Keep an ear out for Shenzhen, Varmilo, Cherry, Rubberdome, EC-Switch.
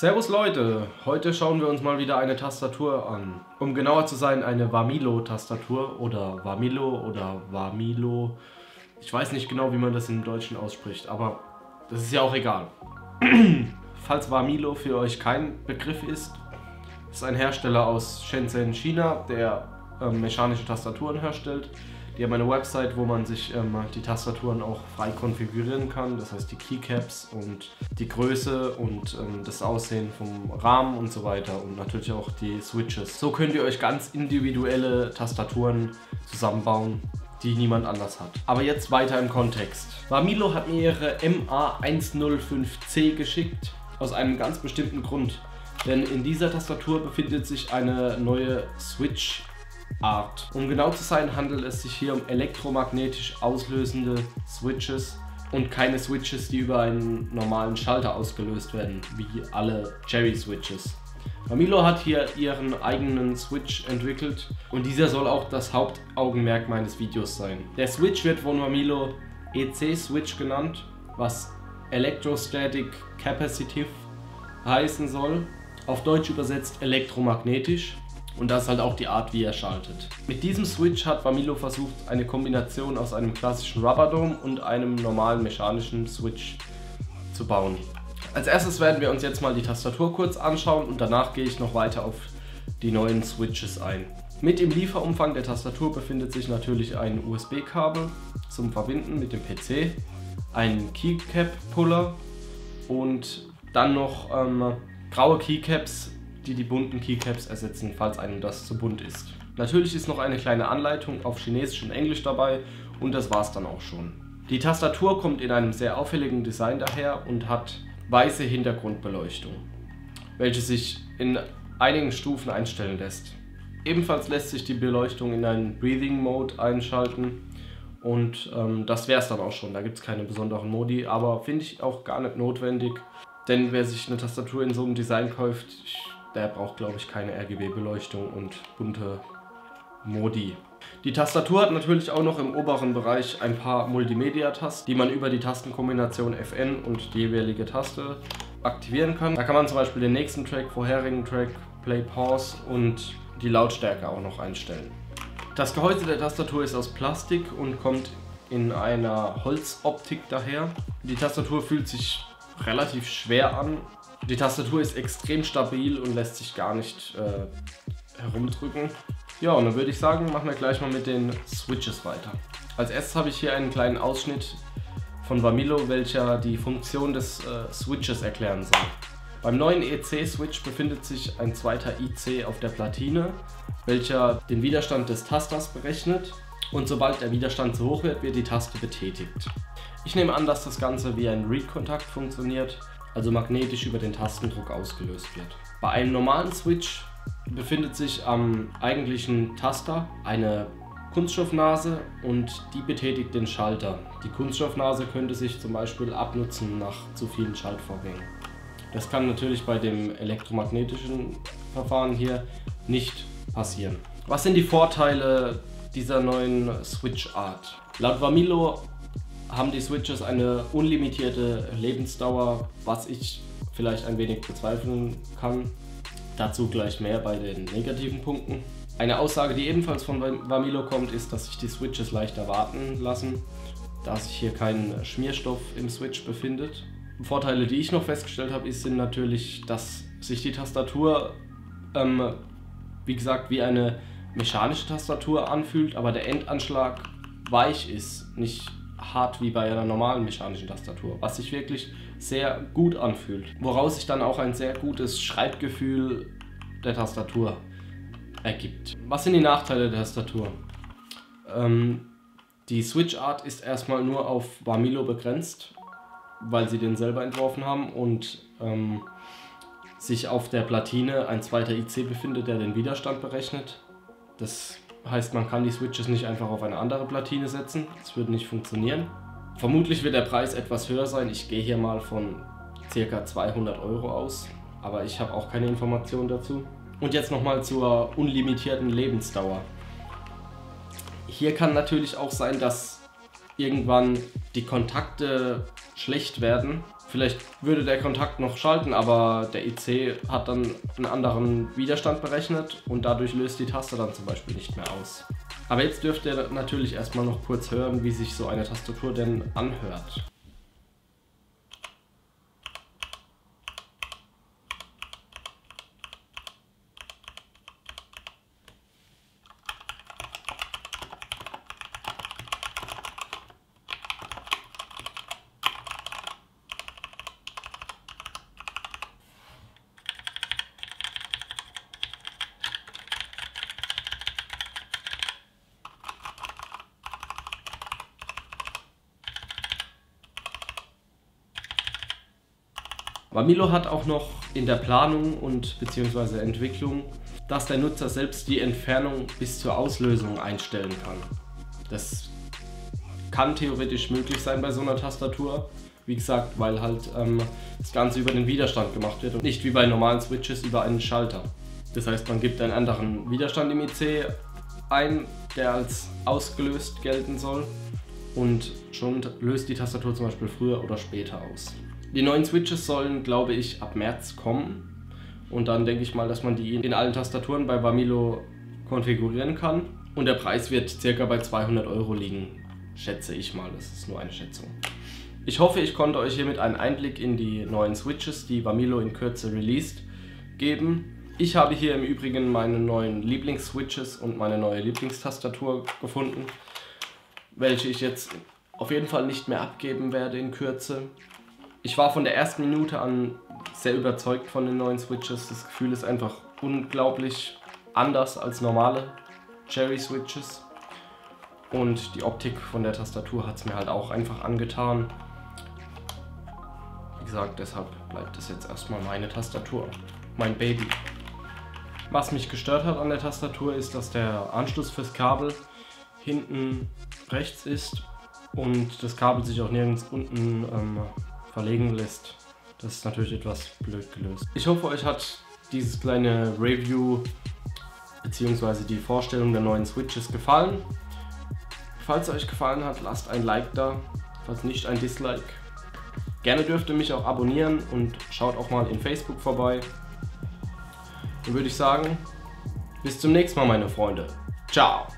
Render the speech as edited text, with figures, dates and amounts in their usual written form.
Servus Leute, heute schauen wir uns mal wieder eine Tastatur an. Um genauer zu sein, eine Varmilo-Tastatur oder Varmilo oder Varmilo. Ich weiß nicht genau, wie man das im Deutschen ausspricht, aber das ist ja auch egal. Falls Varmilo für euch kein Begriff ist, ist ein Hersteller aus Shenzhen, China, der mechanische Tastaturen herstellt. Die haben eine Website, wo man sich die Tastaturen auch frei konfigurieren kann, das heißt die Keycaps und die Größe und das Aussehen vom Rahmen und so weiter und natürlich auch die Switches. So könnt ihr euch ganz individuelle Tastaturen zusammenbauen, die niemand anders hat. Aber jetzt weiter im Kontext. Varmilo hat mir ihre MA105C geschickt, aus einem ganz bestimmten Grund, denn in dieser Tastatur befindet sich eine neue Switch Art. Um genau zu sein, handelt es sich hier um elektromagnetisch auslösende Switches und keine Switches, die über einen normalen Schalter ausgelöst werden, wie alle Cherry Switches. Varmilo hat hier ihren eigenen Switch entwickelt und dieser soll auch das Hauptaugenmerk meines Videos sein. Der Switch wird von Varmilo EC-Switch genannt, was Electrostatic Capacitive heißen soll, auf Deutsch übersetzt elektromagnetisch. Und das ist halt auch die Art, wie er schaltet. Mit diesem Switch hat Varmilo versucht, eine Kombination aus einem klassischen Rubberdome und einem normalen mechanischen Switch zu bauen. Als erstes werden wir uns jetzt mal die Tastatur kurz anschauen und danach gehe ich noch weiter auf die neuen Switches ein. Mit im Lieferumfang der Tastatur befindet sich natürlich ein USB-Kabel zum Verbinden mit dem PC, ein Keycap-Puller und dann noch graue Keycaps, die bunten Keycaps ersetzen, falls einem das zu bunt ist. Natürlich ist noch eine kleine Anleitung auf Chinesisch und Englisch dabei und das war's dann auch schon. Die Tastatur kommt in einem sehr auffälligen Design daher und hat weiße Hintergrundbeleuchtung, welche sich in einigen Stufen einstellen lässt. Ebenfalls lässt sich die Beleuchtung in einen Breathing Mode einschalten und das wär's dann auch schon. Da gibt es keine besonderen Modi, aber finde ich auch gar nicht notwendig, denn wer sich eine Tastatur in so einem Design kauft, der braucht, glaube ich, keine RGB-Beleuchtung und bunte Modi. Die Tastatur hat natürlich auch noch im oberen Bereich ein paar Multimedia-Tasten, die man über die Tastenkombination FN und die jeweilige Taste aktivieren kann. Da kann man zum Beispiel den nächsten Track, vorherigen Track, Play, Pause und die Lautstärke auch noch einstellen. Das Gehäuse der Tastatur ist aus Plastik und kommt in einer Holzoptik daher. Die Tastatur fühlt sich relativ schwer an. Die Tastatur ist extrem stabil und lässt sich gar nicht herumdrücken. Ja, und dann würde ich sagen, machen wir gleich mal mit den Switches weiter. Als erstes habe ich hier einen kleinen Ausschnitt von Varmilo, welcher die Funktion des Switches erklären soll. Beim neuen EC-Switch befindet sich ein zweiter IC auf der Platine, welcher den Widerstand des Tasters berechnet. Und sobald der Widerstand zu hoch wird, wird die Taste betätigt. Ich nehme an, dass das Ganze wie ein Read-Kontakt funktioniert, also magnetisch über den Tastendruck ausgelöst wird. Bei einem normalen Switch befindet sich am eigentlichen Taster eine Kunststoffnase und die betätigt den Schalter. Die Kunststoffnase könnte sich zum Beispiel abnutzen nach zu vielen Schaltvorgängen. Das kann natürlich bei dem elektromagnetischen Verfahren hier nicht passieren. Was sind die Vorteile dieser neuen Switch-Art? Laut Varmilo haben die Switches eine unlimitierte Lebensdauer, was ich vielleicht ein wenig bezweifeln kann. Dazu gleich mehr bei den negativen Punkten. Eine Aussage, die ebenfalls von Varmilo kommt, ist, dass sich die Switches leichter warten lassen, da sich hier kein Schmierstoff im Switch befindet. Vorteile, die ich noch festgestellt habe, sind natürlich, dass sich die Tastatur, wie gesagt, wie eine mechanische Tastatur anfühlt, aber der Endanschlag weich ist, nicht hart wie bei einer normalen mechanischen Tastatur, was sich wirklich sehr gut anfühlt, woraus sich dann auch ein sehr gutes Schreibgefühl der Tastatur ergibt. Was sind die Nachteile der Tastatur? Die Switch-Art ist erstmal nur auf Varmilo begrenzt, weil sie den selber entworfen haben und sich auf der Platine ein zweiter IC befindet, der den Widerstand berechnet. Das heißt, man kann die Switches nicht einfach auf eine andere Platine setzen. Das würde nicht funktionieren. Vermutlich wird der Preis etwas höher sein. Ich gehe hier mal von ca. 200 € aus, aber ich habe auch keine Informationen dazu. Und jetzt nochmal zur unlimitierten Lebensdauer. Hier kann natürlich auch sein, dass irgendwann die Kontakte schlecht werden Vielleicht würde der Kontakt noch schalten, aber der EC hat dann einen anderen Widerstand berechnet und dadurch löst die Taste dann zum Beispiel nicht mehr aus. Aber jetzt dürft ihr natürlich erstmal noch kurz hören, wie sich so eine Tastatur denn anhört. Varmilo hat auch noch in der Planung und bzw. Entwicklung, dass der Nutzer selbst die Entfernung bis zur Auslösung einstellen kann. Das kann theoretisch möglich sein bei so einer Tastatur, wie gesagt, weil halt das Ganze über den Widerstand gemacht wird und nicht wie bei normalen Switches über einen Schalter. Das heißt, man gibt einen anderen Widerstand im EC ein, der als ausgelöst gelten soll und schon löst die Tastatur zum Beispiel früher oder später aus. Die neuen Switches sollen, glaube ich, ab März kommen und dann denke ich mal, dass man die in allen Tastaturen bei Varmilo konfigurieren kann und der Preis wird circa bei 200 € liegen, schätze ich mal, das ist nur eine Schätzung. Ich hoffe, ich konnte euch hiermit einen Einblick in die neuen Switches, die Varmilo in Kürze released, geben. Ich habe hier im Übrigen meine neuen Lieblings-Switches und meine neue Lieblingstastatur gefunden, welche ich jetzt auf jeden Fall nicht mehr abgeben werde in Kürze. Ich war von der ersten Minute an sehr überzeugt von den neuen Switches. Das Gefühl ist einfach unglaublich anders als normale Cherry Switches. Und die Optik von der Tastatur hat es mir halt auch einfach angetan. Wie gesagt, deshalb bleibt es jetzt erstmal meine Tastatur, mein Baby. Was mich gestört hat an der Tastatur ist, dass der Anschluss fürs Kabel hinten rechts ist und das Kabel sich auch nirgends unten verlegen lässt. Das ist natürlich etwas blöd gelöst. Ich hoffe, euch hat dieses kleine Review bzw. die Vorstellung der neuen Switches gefallen. Falls es euch gefallen hat, lasst ein Like da, falls nicht ein Dislike. Gerne dürft ihr mich auch abonnieren und schaut auch mal in Facebook vorbei. Dann würde ich sagen, bis zum nächsten Mal, meine Freunde. Ciao!